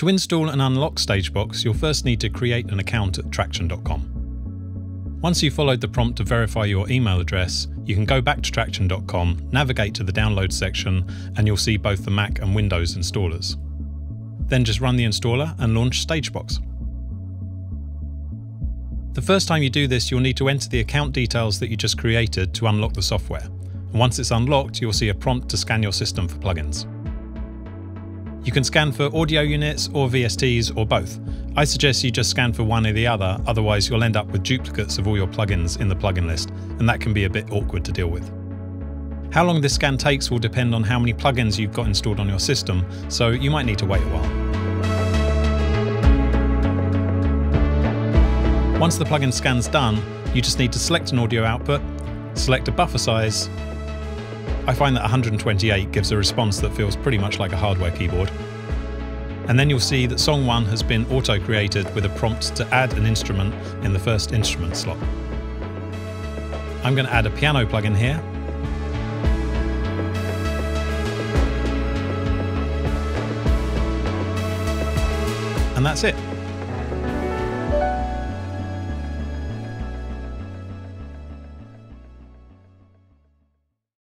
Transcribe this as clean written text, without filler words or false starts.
To install and unlock StageBox, you'll first need to create an account at Tracktion.com. Once you've followed the prompt to verify your email address, you can go back to Tracktion.com, navigate to the download section, and you'll see both the Mac and Windows installers. Then just run the installer and launch StageBox. The first time you do this, you'll need to enter the account details that you just created to unlock the software. And once it's unlocked, you'll see a prompt to scan your system for plugins. You can scan for audio units or VSTs or both. I suggest you just scan for one or the other, otherwise you'll end up with duplicates of all your plugins in the plugin list, and that can be a bit awkward to deal with. How long this scan takes will depend on how many plugins you've got installed on your system, so you might need to wait a while. Once the plugin scan's done, you just need to select an audio output, select a buffer size. I find that 128 gives a response that feels pretty much like a hardware keyboard. And then you'll see that song 1 has been auto-created with a prompt to add an instrument in the first instrument slot. I'm going to add a piano plugin here. And that's it.